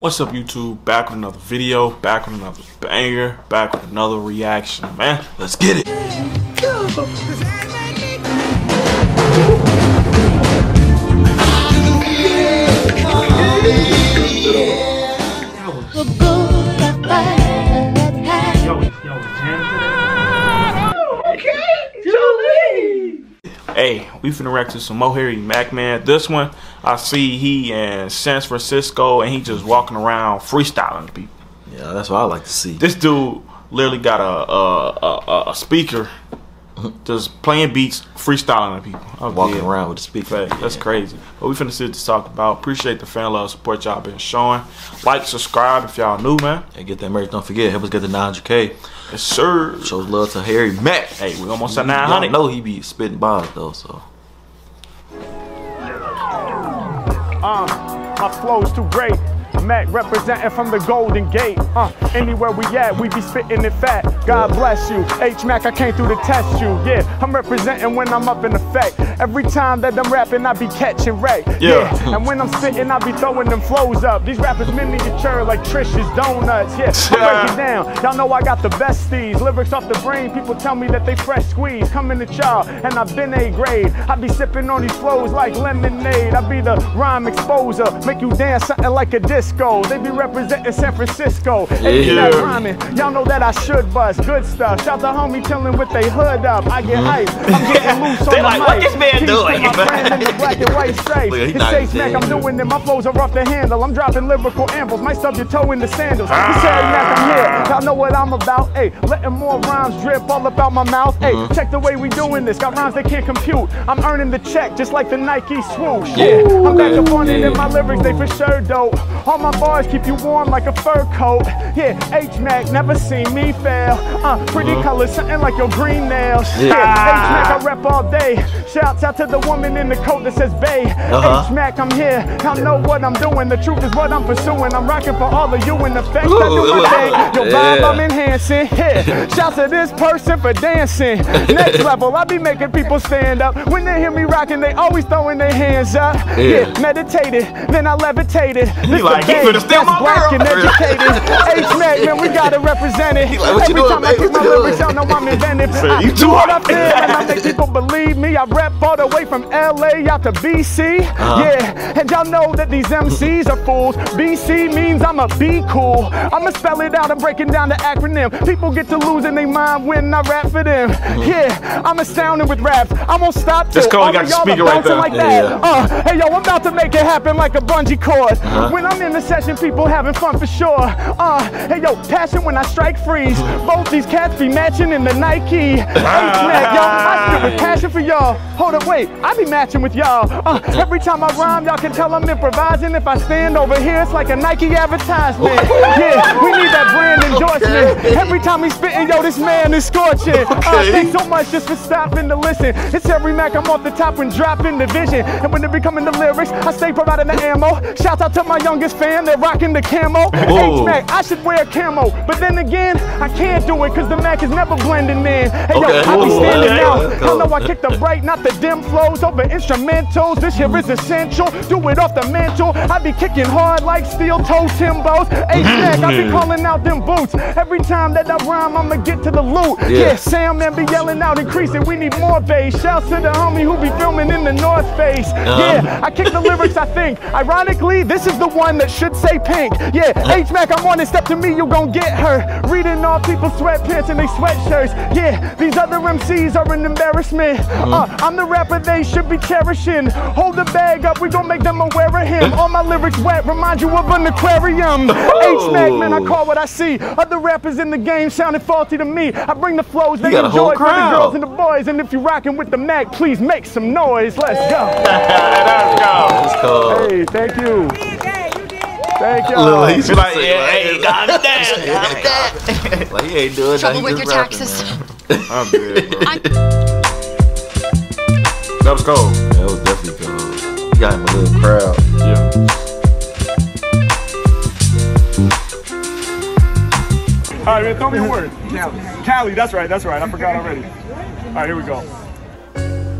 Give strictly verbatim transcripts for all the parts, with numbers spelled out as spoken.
What's up, YouTube? Back with another video, back with another banger, back with another reaction, man. Let's get it. Hey, we finna react to some more Harry Mack, man. This one, I see he in San Francisco and he just walking around freestyling people. Yeah, that's what I like to see. This dude literally got a a, a, a speaker just playing beats, freestyling people. Oh, walking yeah. around with a speaker. Hey, that's yeah. crazy. But we finna see what to talk about. Appreciate the fan love, support y'all been showing. Like, subscribe if y'all new, man. And get that merch. Don't forget, help us get the nine hundred K. Yes, sir. Shows love to Harry Mack. Hey, we almost at nine hundred. I know he be spitting bars though, so. Uh, my flow's too great. Mac representing from the Golden Gate. Uh, anywhere we at, we be spitting it fat. God bless you. H-Mac, I came through to test you. Yeah, I'm representing when I'm up in effect. Every time that I'm rapping, I be catching wreck. Yeah. yeah. And when I'm spitting, I be throwing them flows up. These rappers miniature like Trish's donuts. Yeah, I break it down. Y'all know I got the best steez. Lyrics off the brain. People tell me that they fresh squeeze. Coming at y'all, and I've been A grade. I be sipping on these flows like lemonade. I be the rhyme exposer. Make you dance something like a disc. They be representing San Francisco. Hey, yeah. Y'all know that I should bust good stuff. Shout the homie telling with they hood up. I get hype. I'm getting loose on they the like, mic. What this man Peace doing? My friend in the black and white safe. It's safe, Mac. I'm doing them. My flows are off the handle. I'm dropping lyrical ambles. Might stub your toe in the sandals. Ah. It's Harry Mack, I'm here. Y'all know what I'm about. Hey, letting more rhymes drip all about my mouth. Hey, mm-hmm. check the way we doing this. Got rhymes they can't compute. I'm earning the check just like the Nike swoosh. Yeah. Ooh, I'm back up on it in my lyrics. They for sure dope. All my bars keep you warm like a fur coat. Yeah, H-Mack never seen me fail. Uh, pretty mm-hmm. colors, something like your green nails. Yeah, yeah H-Mack, I rap all day. Shouts out to the woman in the coat that says bae. Uh-huh. H-Mack, I'm here. I know what I'm doing. The truth is what I'm pursuing. I'm rocking for all of you in the fact. Ooh, I do my thing. Your vibe, yeah. I'm enhancing. Yeah. Shouts to this person for dancing. Next level, I be making people stand up. When they hear me rocking, they always throwing their hands up. Yeah, yeah meditated, then I levitated. This like, hey, that's black and educated. H-Mack, man, we gotta represent it. Like, every time doing, I keep my lyrics, y'all know I'm inventive. I do too what I feel, and I make people believe me. I rap all the way from L A out to B C. Uh-huh. Yeah, and y'all know that these M Cs are fools. B C means I'ma be cool. I'ma spell it out, I'm breaking down the acronym. People get to losing their mind when I rap for them. Mm-hmm. Yeah, I'm astounded with raps. I won't stop till all of y'all are bouncing right like that. Yeah. Uh, hey, yo, I'm about to make it happen like a bungee cord. Uh-huh. When I'm in the session, people having fun for sure. Uh, hey yo, passion when I strike freeze. Both these cats be matching in the Nike. H-Mack, y'all, I spit with passion for y'all. Hold up, wait, I be matching with y'all. Uh, every time I rhyme, y'all can tell I'm improvising. If I stand over here, it's like a Nike advertisement. Yeah, we need that brand endorsement. Okay. Every time he's spitting, yo, this man is scorching. Uh, thanks so much just for stopping to listen. It's Harry Mack, I'm off the top when dropping the vision. And when it be coming to lyrics, I stay providing the ammo. Shout out to my youngest fan, they're rocking the camo. H-Mack, I should wear a camo, but then again, I can't do it because the Mac is never blending in. Hey, okay. yo, I be standing okay. out. Okay. I know I kick the bright, not the dim flows over instrumentals. This here is essential. Do it off the mantle. I be kicking hard like steel toe Timbos. H-Mack, I be calling out them boots. Every time that I rhyme, I'ma get to the loot. Yeah, yeah Sam, man, be yelling out, increase it. We need more bass. Shouts to the homie who be filming in the North Face. Um. Yeah, I kick the lyrics, I think. Ironically, this is the one that should say pink. Yeah, H-Mack, I'm on it. Step to me, you gon' get her. Reading all people's sweatpants and they sweatshirts. Yeah, these other M Cs are an embarrassment. Mm-hmm. uh, I'm the rapper they should be cherishing. Hold the bag up, we gon' make them aware of him. All my lyrics wet, remind you of an aquarium. Oh. H-Mack, man, I call what I see. Other rappers in the game sounded faulty to me. I bring the flows, they enjoy for the girls and the boys. And if you rockin' with the Mac, please make some noise. Let's go. Let's go. Hey, thank you. Thank y'all. Like, yeah, like, hey, got it down. Like, he ain't doing Trouble nothing. Trouble with your rapping, taxes. I'm good, bro. I'm... That was cold. That was definitely cold. You got him a little crowd. Yeah. All right, man, throw me a word. Cali. Cali, that's right, that's right. I forgot already. All right, here we go.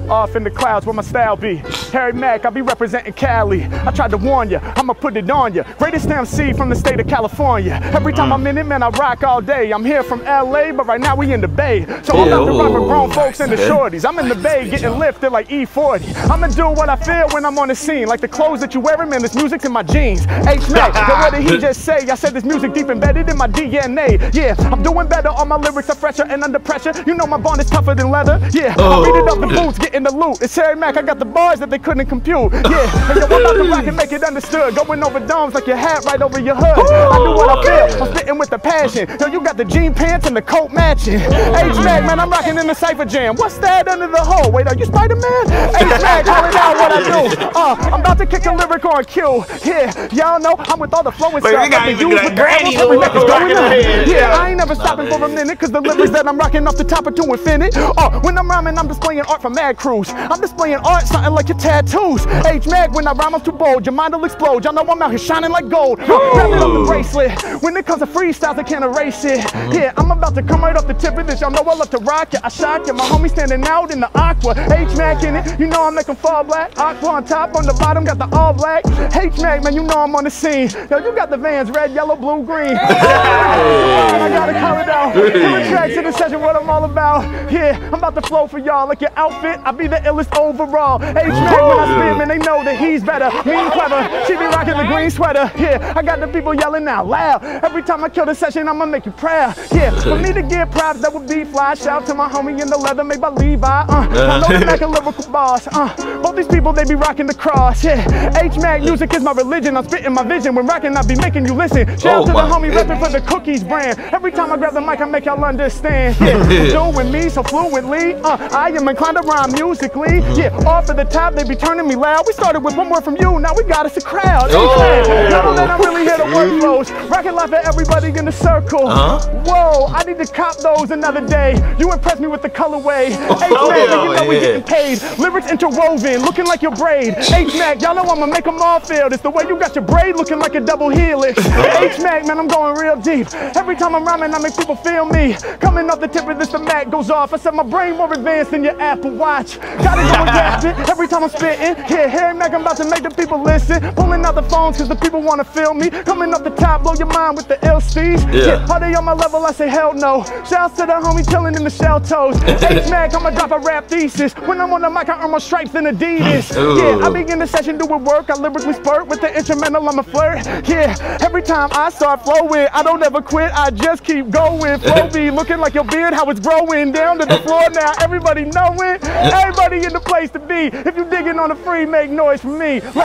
Off in the clouds where my style be. Harry Mack, I be representing Cali. I tried to warn ya, I'ma put it on ya. Greatest M C from the state of California. Every time mm. I'm in it, man, I rock all day. I'm here from L A, but right now we in the Bay. So I'm out to run with grown folks and the shorties. I'm in the Bay getting lifted like E forty. I'ma do what I feel when I'm on the scene. Like the clothes that you wearing, man, this music's in my jeans. H Mack, what did he just say? I said this music deep embedded in my D N A. Yeah, I'm doing better. All my lyrics are fresher and under pressure. You know my bond is tougher than leather. Yeah, oh. I read it up the boots, getting the loot. It's Harry Mack, I got the bars that they couldn't compute. Yeah, and yo, I'm about to rock and make it understood. Going over domes like your hat right over your hood. Ooh, I do what I feel, I'm spitting with the passion. Yo, you got the jean pants and the coat matching. H-Mack, man, I'm rocking in the cypher jam. What's that under the hole? Wait, are you Spider-Man? H-Mack, calling out what I do. Uh, I'm about to kick a lyric on cue. Yeah, y'all know I'm with all the flow and stuff. We got even like granny who was rocking her head. Yeah, I ain't never stopping for a minute, cause the lyrics that I'm rocking off the top are to infinite. Uh, when I'm rhyming, I'm displaying art from Mad Crews. I'm displaying art, something like your tattoos. H-Mack, when I rhyme, I'm too bold. Your mind'll explode. Y'all know I'm out here shining like gold. Uh, wrap it on the bracelet. When it comes to freestyles, I can't erase it. Yeah, I'm about to come right off the tip of this. Y'all know I love to rock it. I shock it. My homie standing out in the aqua. H-Mack in it. You know I make them fall black. Aqua on top, on the bottom, got the all black. H-Mack, man, you know I'm on the scene. Yo, you got the Vans, red, yellow, blue, green. I gotta call it out. Coming tracks in the session, what I'm all about. Yeah, I'm about to flow for y'all. Like your outfit, I be the illest overall. H-Mack, when I spin, man, they know that he's better. Mean clever, she be rocking the green sweater. Yeah, I got the people yelling out loud. Every time I kill the session, I'ma make you proud. Yeah, for me to give props, that would be fly. Shout to my homie in the leather made by Levi. Uh, I know they like a lyrical boss. Uh, both these people, they be rocking the cross. Yeah, H-Mack, music is my religion. I'm spitting my vision. When rocking, I be making you listen. Shout oh, to the homie repping for the Cookies brand. Every time I grab the mic, I make y'all understand. Yeah, yeah. Doing me so fluently. Uh, I am inclined to rhyme musically. Yeah, off at the top, they be turning me loud. We started with one word from you, now we got us a crowd. Oh. Now that I'm really here to work flows. Rocket life at everybody in the circle. Uh-huh. Whoa, I need to cop those another day. You impressed me with the colorway. H-Mack, oh, you know yeah. we getting paid. Lyrics interwoven, looking like your braid. H-Mack, y'all know I'ma make them all feel this. The way you got your braid looking like a double helix. H-Mack, man, I'm going real deep. Every time I'm rhyming, I make people feel me. Coming off the tip of this, the Mac goes off. I said my brain more advanced than your Apple Watch. Gotta go adapted every time I'm spitting. Yeah, Harry Mack, I'm about to make the people listen. Pulling out the phones cause the people wanna feel me. Coming up the top, blow your mind with the L Cs. Yeah, yeah, are they on my level? I say hell no. Shouts to the homie chilling in the shell toes. H-Mack, I'ma drop a rap thesis. When I'm on the mic, I earn more stripes than Adidas. Yeah, I begin the session doing work. I lyrically spurt with the instrumental, I'm a flirt. Yeah, every time I start flowing, I don't ever quit, I just keep going. Flow be looking like your beard, how it's growing. Down to the floor now, everybody know it. Everybody in the place to be. If you digging on the free, make noise for me. Let's go.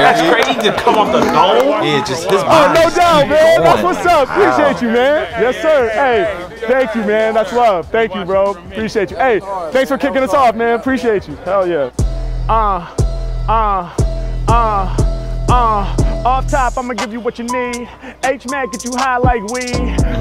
That's crazy to come off the dome. Yeah, just his oh, no doubt, man. That's what's up. Appreciate you, man. Yes, sir. Hey, thank you, man. That's love. Thank you, bro. Appreciate you. Hey, thanks for kicking us off, man. Appreciate you. Hell yeah. Uh, uh, uh, uh. Off top, I'ma give you what you need. H-Mack, get you high like weed.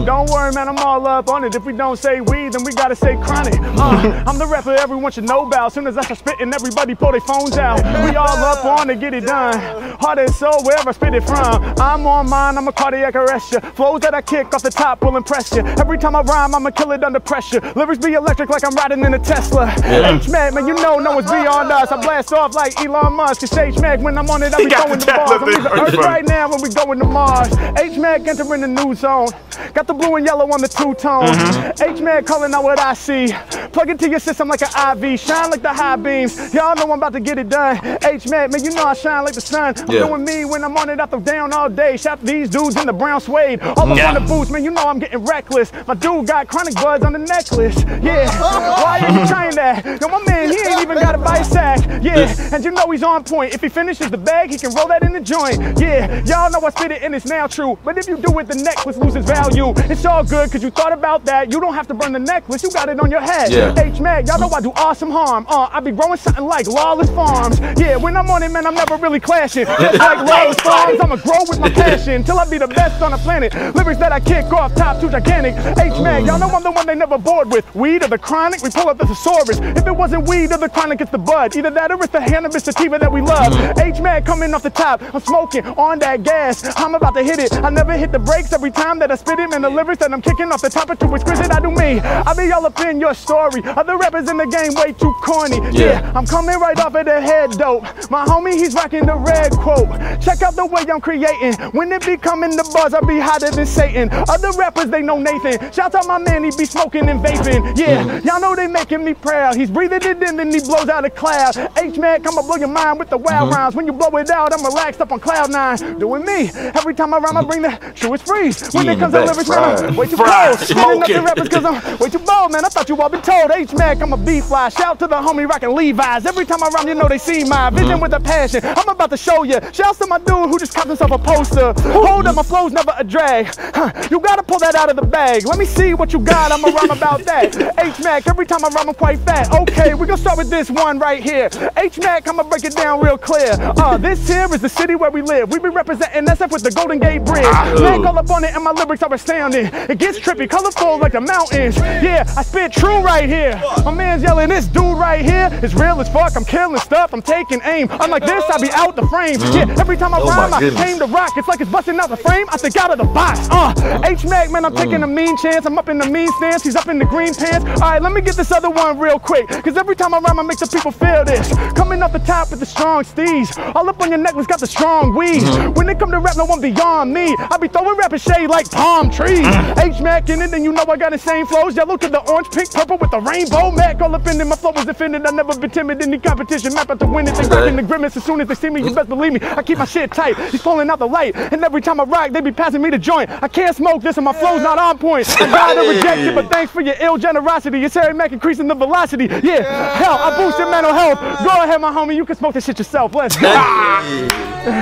Don't worry, man, I'm all up on it. If we don't say weed, then we gotta say chronic. Uh, I'm the rapper everyone should know about. Soon as I start spitting, everybody pull their phones out. We all up on it, get it done. Heart and soul, wherever I spit it from. I'm on mine, I'm a cardiac arrest ya. Flows that I kick off the top will impress ya. Every time I rhyme, I'ma kill it under pressure. Lyrics be electric like I'm riding in a Tesla. Yeah. H-Mack, man, you know no one's beyond us. I blast off like Elon Musk. It's H-Mack, when I'm on it, I be throwing the balls. Right now when we going to Mars. H-Mack entering the new zone. Got the blue and yellow on the two-tone. Mm-hmm. H-Mack calling out what I see. Plug it to your system like an I V. Shine like the high beams. Y'all know I'm about to get it done. H-Mack, man, you know I shine like the sun. I'm yeah. doing me when I'm on it, I throw down all day. Shot these dudes in the brown suede. All up yeah. on the boots, man, you know I'm getting reckless. My dude got chronic buds on the necklace. Yeah, why are you trying that? Yo, my man, he ain't even got a bite sack. Yeah, and you know he's on point. If he finishes the bag, he can roll that in the joint. Yeah, y'all know I spit it and it's now true. But if you do it, the necklace loses value. It's all good, cause you thought about that. You don't have to burn the necklace, you got it on your head. Yeah. H-Mack, y'all know I do awesome harm. Uh, I be growing something like Lawless Farms. Yeah, when I'm on it, man, I'm never really clashing. Just like Lawless Farms, I'ma grow with my passion. Till I be the best on the planet. Lyrics that I kick off top, too gigantic. H-Mack, y'all know I'm the one they never bored with. Weed or the chronic, we pull up the thesaurus. If it wasn't weed or the chronic, it's the bud. Either that or it's the cannabis sativa that we love. H-Mack coming off the top, I'm smoking. on that gas. I'm about to hit it. I never hit the brakes every time that I spit it. And the lyrics that I'm kicking off the top are too exquisite. I do me. I be all up in your story. Other rappers in the game way too corny. Yeah, yeah, I'm coming right off of the head dope. My homie, he's rocking the red quote. Check out the way I'm creating. When it be coming to bars, I be hotter than Satan. Other rappers, they know Nathan. Shout out my man, he be smoking and vaping. Yeah, mm. y'all know they making me proud. He's breathing it in, then he blows out a cloud. H Mack, I'ma blow your mind with the wild mm-hmm. rhymes. When you blow it out, I'm relaxed up on cloud nine. Doing me. Every time I rhyme, I bring the truest freeze. When he it comes to lyrics, I'm way too cold. Spinning up the rappers cause I'm way too bold, man. I thought you all been told. H Mack, I'ma be fly. Shout to the homie rocking Levi's. Every time I rhyme, you know they see my vision mm-hmm. with a passion. I'm about to show you. Shout to my dude who just caught himself a poster. Hold up, my flow's never a drag. Huh, you gotta pull that out of the bag. Let me see what you got. I'ma rhyme about that. H Mack, every time I rhyme, I'm quite fat. Okay, we gonna start with this one right here. H Mack, I'ma break it down real clear. Uh, this here is the city where we live. We be representing S F with the Golden Gate Bridge. Mack all up on it, and my lyrics are astounding. It gets trippy, colorful like the mountains. Yeah, I spit true right here. My man's yelling, this dude right here is real as fuck. I'm killing stuff, I'm taking aim. Unlike this, I be out the frame. Yeah, every time I rhyme, I came to rock. It's like it's busting out the frame. I think out of the box. Uh, H Mack, man, I'm taking a mean chance. I'm up in the mean stance. He's up in the green pants. All right, let me get this other one real quick. Cause every time I rhyme, I make the people feel this. Coming up the top with the strong steez. All up on your necklace, got the strong weed. When it come to rap, no one beyond me. I be throwing rapping shade like palm trees. H Mack in it, and you know I got insane flows. Yellow to the orange, pink, purple with the rainbow. Mack all up in it, my flow was offended. I never been timid in the competition. Map out to win it. They rocking the grimace. As soon as they see me, you best believe me. I keep my shit tight. He's pulling out the light. And every time I rock, they be passing me the joint. I can't smoke this, and my flow's not on point. I'm glad I reject it, but thanks for your ill generosity. It's Harry Mack increasing the velocity. Yeah, yeah. Hell, I boosted mental health. Go ahead, my homie. You can smoke this shit yourself. Let's go. Hey,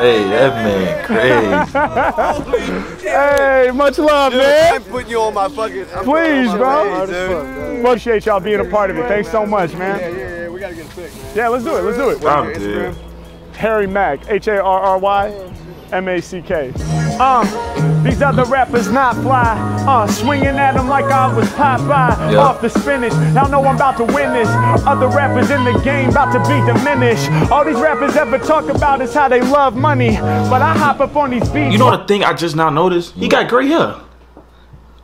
hey, that man crazy. Hey, much love, dude, man. I'm putting you on my fucking. I'm Please, my bro. Way, dude. Appreciate y'all being a part of it. Thanks so much, man. Yeah, yeah, yeah. We gotta get it fixed, man. Yeah, let's do it. Let's do it. I'm dude. Harry Mack, H A R R Y M A C K. Um, these other rappers not fly. Uh, swinging at them like I was Popeye. Yep. Off the spinach, y'all know I'm about to win this. Other rappers in the game about to be diminished. All these rappers ever talk about is how they love money. But I hop up on these beats. You know the thing I just now noticed? He got gray hair.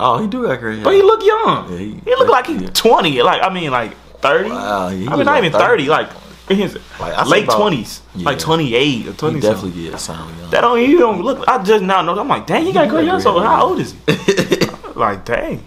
Oh, he do got gray hair. But he look young. Yeah, he, he look like he's twenty. Like, I mean, like thirty. Wow, he I mean, not even thirty. Like, His, like, late twenties, yeah. Like twenty-eight or twenty. He definitely did sound young. That don't you don't look. I just now know. I'm like, dang, he got gray hair. So how old is he? Like, dang.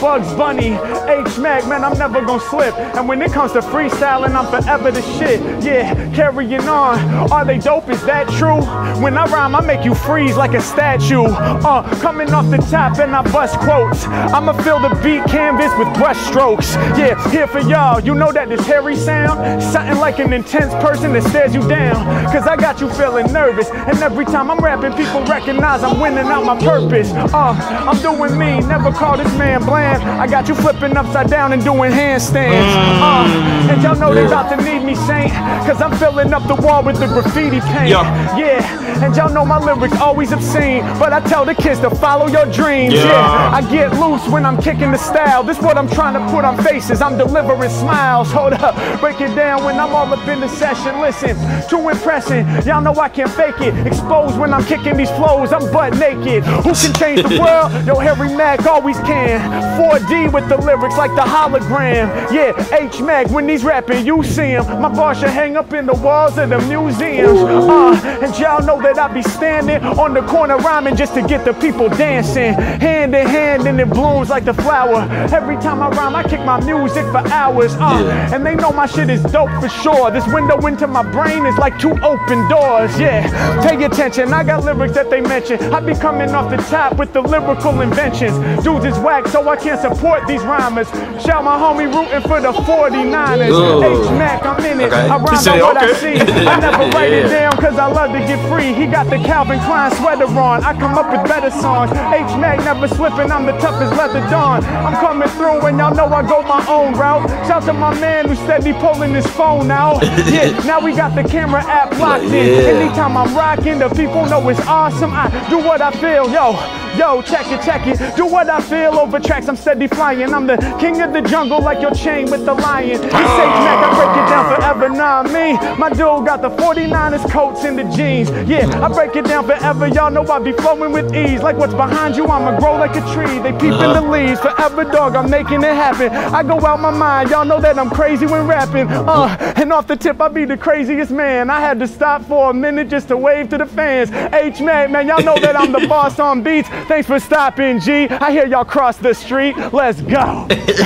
Bugs Bunny, H Mack, man, I'm never gonna slip. And when it comes to freestyling, I'm forever the shit. Yeah, carrying on. Are they dope? Is that true? When I rhyme, I make you freeze like a statue. Uh, coming off the top and I bust quotes. I'ma fill the beat canvas with brush strokes. Yeah, here for y'all. You know that this hairy sound? Something like an intense person that stares you down. Cause I got you feeling nervous. And every time I'm rapping, people recognize I'm winning out my purpose. Uh, I'm doing me, never call this man bland. I got you flipping upside down and doing handstands. Uh, and y'all know they about to need me, Saint, cause I'm filling up the wall with the graffiti paint. Yeah, yeah. And y'all know my lyrics always obscene, but I tell the kids to follow your dreams. Yeah, yeah. I get loose when I'm kicking the style. This what I'm trying to put on faces. I'm delivering smiles. Hold up, break it down when I'm all up in the session. Listen, too impressing. Y'all know I can't fake it. Exposed when I'm kicking these flows. I'm butt naked. Who can change the world? Yo, Harry Mack always can. four D with the lyrics like the hologram. Yeah, H Mack, when he's rapping, you see him. My bar should hang up in the walls of the museums. Uh, and y'all know that I be standing on the corner rhyming just to get the people dancing. Hand in hand and it blooms like the flower. Every time I rhyme, I kick my music for hours. Uh, yeah. And they know my shit is dope for sure. This window into my brain is like two open doors. Yeah, pay attention, I got lyrics that they mention. I be coming off the top with the lyrical inventions. Dudes is whack, so I can't support these rhymers. Shout my homie rooting for the forty-niners. Ooh. H Mack, I'm in it. Okay. I rhyme on what okay. I see. I never yeah. write it down because I love to get free. He got the Calvin Klein sweater on. I come up with better songs. H Mack never slipping. I'm the toughest leather don. I'm coming through and y'all know I go my own route. Shout to my man who steady pulling his phone out. Yeah, now we got the camera app locked in. Yeah. Anytime I'm rocking, the people know it's awesome. I do what I feel. Yo, Yo, check it, check it. Do what I feel over tracks, I'm steady flying. I'm the king of the jungle like your chain with the lion. This ain't Mac, I break it down forever, nah, me. My dude got the forty-niners coats and the jeans. Yeah, I break it down forever, y'all know I be flowing with ease. Like what's behind you, I'ma grow like a tree. They peeping the leaves, forever dog, I'm making it happen. I go out my mind, y'all know that I'm crazy when rapping. Uh, and off the tip, I be the craziest man. I had to stop for a minute just to wave to the fans. H-Mac, man, y'all know that I'm the boss on beats. Thanks for stopping, G. I hear y'all cross the street. Let's go. This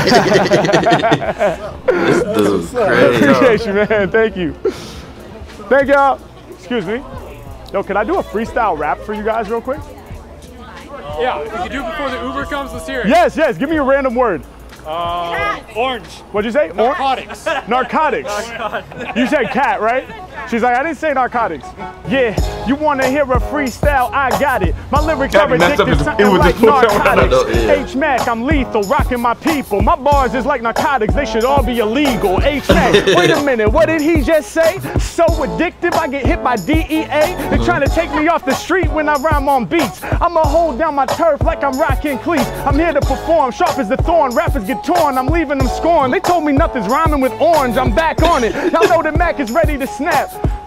dude was crazy. Appreciate you, man. Thank you. Thank y'all. Excuse me. Yo, can I do a freestyle rap for you guys real quick? Yeah, if you do before the Uber comes, let's hear it. Yes, yes. Give me a random word. Uh, orange. What'd you say? Narcotics. Narcotics. Narcotics. You said cat, right? She's like, I didn't say narcotics. Yeah, you wanna hear a freestyle? I got it. My lyrics are addicted, something like narcotics. H-Mac, I'm lethal, rocking my people. My bars is like narcotics, they should all be illegal. H-Mac, wait a minute, what did he just say? So addictive, I get hit by D E A. They're trying to take me off the street when I rhyme on beats. I'ma hold down my turf like I'm rocking cleats. I'm here to perform, sharp as the thorn. Rappers get torn, I'm leaving them scorn. They told me nothing's rhyming with orange, I'm back on it. Y'all know that Mac is ready to snap.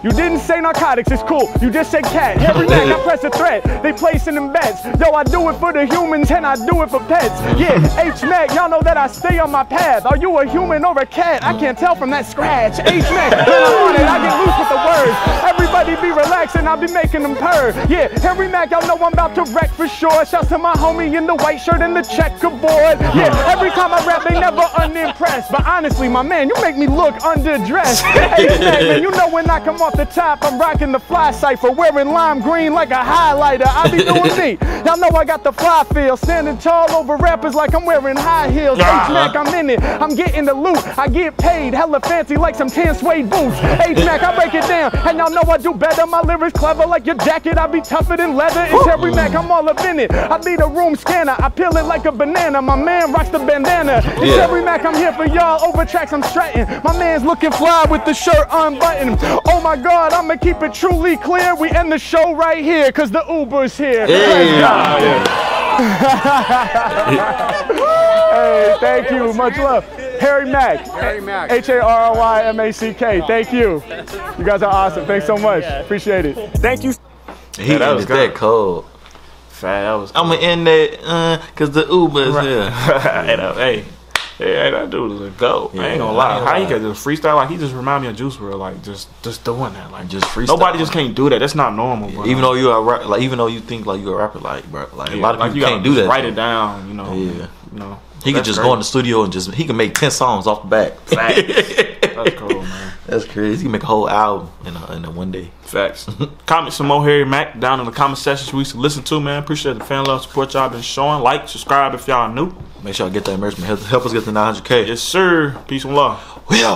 You didn't say narcotics, it's cool. You just said cat. Every night I press a threat, they placing them bets. Yo, I do it for the humans and I do it for pets. Yeah, H-Mac, y'all know that I stay on my path. Are you a human or a cat? I can't tell from that scratch. H-Mac, when I'm on it, I get loose with the words. Everybody be relaxing, I'll be making them purr. Yeah, Harry Mack, y'all know I'm about to wreck for sure. Shouts to my homie in the white shirt and the checkerboard. Yeah, every time I rap, they never unimpressed. But honestly, my man, you make me look underdressed. H-Mac, man, you know when I come off the top, I'm rocking the fly cypher, wearing lime green like a highlighter. I be doing me. Y'all know I got the fly feel, standing tall over rappers like I'm wearing high heels. H-Mac, I'm in it, I'm getting the loot. I get paid, hella fancy like some tan suede boots. H-Mac, I break it down, and y'all know I do better. My lyrics clever like your jacket, I be tougher than leather. It's Harry Mack, I'm all up in it. I be the room scanner, I peel it like a banana. My man rocks the bandana. It's Harry Mack, I'm here for y'all, over tracks I'm strutting. My man's looking fly with the shirt unbuttoned. Oh my God, I'ma keep it truly clear. We end the show right here, cause the Uber's here. Hey, yeah. Yeah. Hey, thank you, much love. Harry Mack, Harry Mack. H A R R Y M A C K, thank you. You guys are awesome, thanks so much, appreciate it. Thank you. He yeah, that was that cold. That was cold. I'ma end that, uh, cause the Uber's right here. Hey, no, hey. Yeah, that dude is a goat. Yeah, I ain't gonna lie. How you can just freestyle? Like, he just remind me of Juice Wrld, like just just doing that, like just freestyle. Nobody just can't do that. That's not normal, yeah, bro. Even though you are like, even though you think like you're a rapper, like bro, like yeah, a lot of like people you can't do that. Write it down, you know. Yeah, you know. He could just crazy. Go in the studio and just he can make ten songs off the back. Facts. That's cool, man. That's crazy. He can make a whole album in a, in a one day. Facts. Comment some more Harry Mack down in the comment section so we can listen to, man. Appreciate the fan love support y'all been showing. Like, subscribe if y'all new. Make sure y'all get that merch, man. Help us get to nine hundred K. Yes, sir. Peace and love. We out.